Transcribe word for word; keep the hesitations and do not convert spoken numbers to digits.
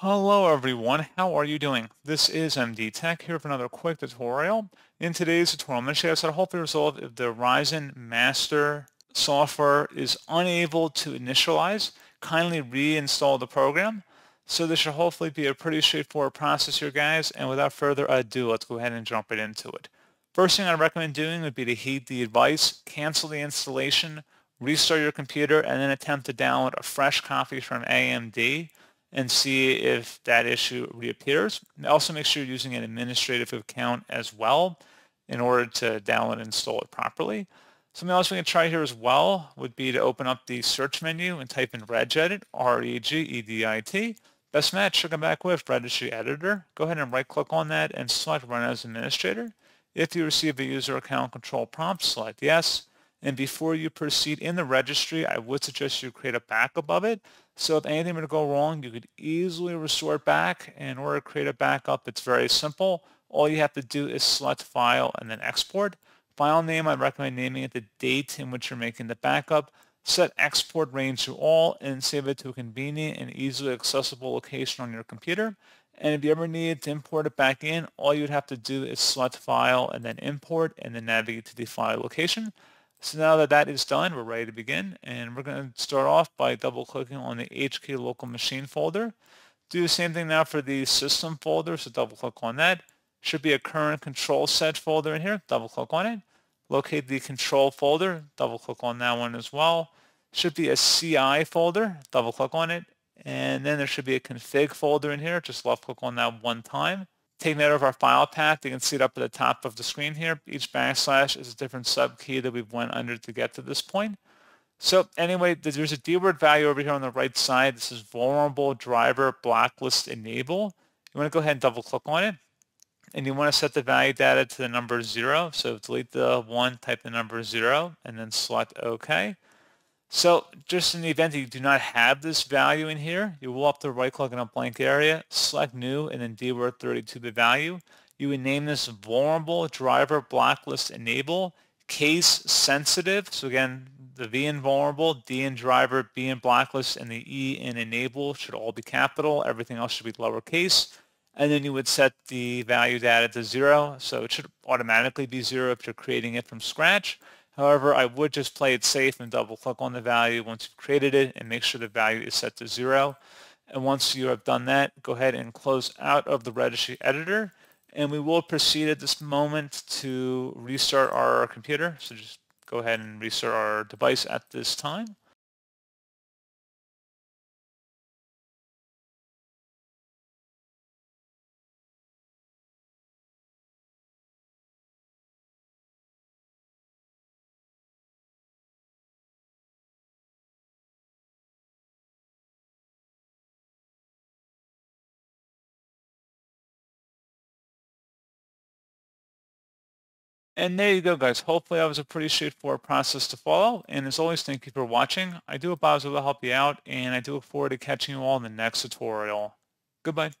Hello everyone, how are you doing? This is M D Tech here for another quick tutorial. In today's tutorial, I'm going to show you guys how to hopefully resolve if the Ryzen Master software is unable to initialize. Kindly reinstall the program. So this should hopefully be a pretty straightforward process here, guys, and without further ado, let's go ahead and jump right into it. First thing I recommend doing would be to heed the advice, cancel the installation, restart your computer, and then attempt to download a fresh copy from A M D and see if that issue reappears. Also make sure you're using an administrative account as well in order to download and install it properly. Something else we can try here as well would be to open up the search menu and type in Regedit, R E G E D I T. Best match should come back with Registry Editor. Go ahead and right click on that and select Run as Administrator. If you receive a user account control prompt, select Yes. And before you proceed in the registry, I would suggest you create a backup of it. So if anything were to go wrong, you could easily restore back. In order to create a backup, it's very simple. All you have to do is select File and then Export. File name, I recommend naming it the date in which you're making the backup. Set export range to all and save it to a convenient and easily accessible location on your computer. And if you ever needed to import it back in, all you'd have to do is select File and then Import and then navigate to the file location. So now that that is done, we're ready to begin, and we're going to start off by double-clicking on the H K local machine folder. Do the same thing now for the system folder, so double-click on that. Should be a current control set folder in here, double-click on it. Locate the control folder, double-click on that one as well. Should be a C I folder, double-click on it, and then there should be a config folder in here, just left-click on that one time. Take note of our file path. You can see it up at the top of the screen here. Each backslash is a different sub key that we've went under to get to this point. So anyway, there's a D word value over here on the right side. This is vulnerable driver blacklist enable. You want to go ahead and double click on it. And you want to set the value data to the number zero. So delete the one, type the number zero, and then select OK. So just in the event that you do not have this value in here, you will have to right click on a blank area, select new, and then D word thirty-two bit value. You would name this vulnerable driver blacklist enable, case sensitive. So again, the V in vulnerable, D in driver, B in blacklist, and the E in enable should all be capital. Everything else should be lowercase. And then you would set the value data to zero. So it should automatically be zero if you're creating it from scratch. However, I would just play it safe and double click on the value once you've created it and make sure the value is set to zero. And once you have done that, go ahead and close out of the registry editor. And we will proceed at this moment to restart our computer. So just go ahead and restart our device at this time. And there you go, guys. Hopefully that was a pretty straightforward process to follow. And as always, thank you for watching. I do hope I was able to help you out, and I do look forward to catching you all in the next tutorial. Goodbye.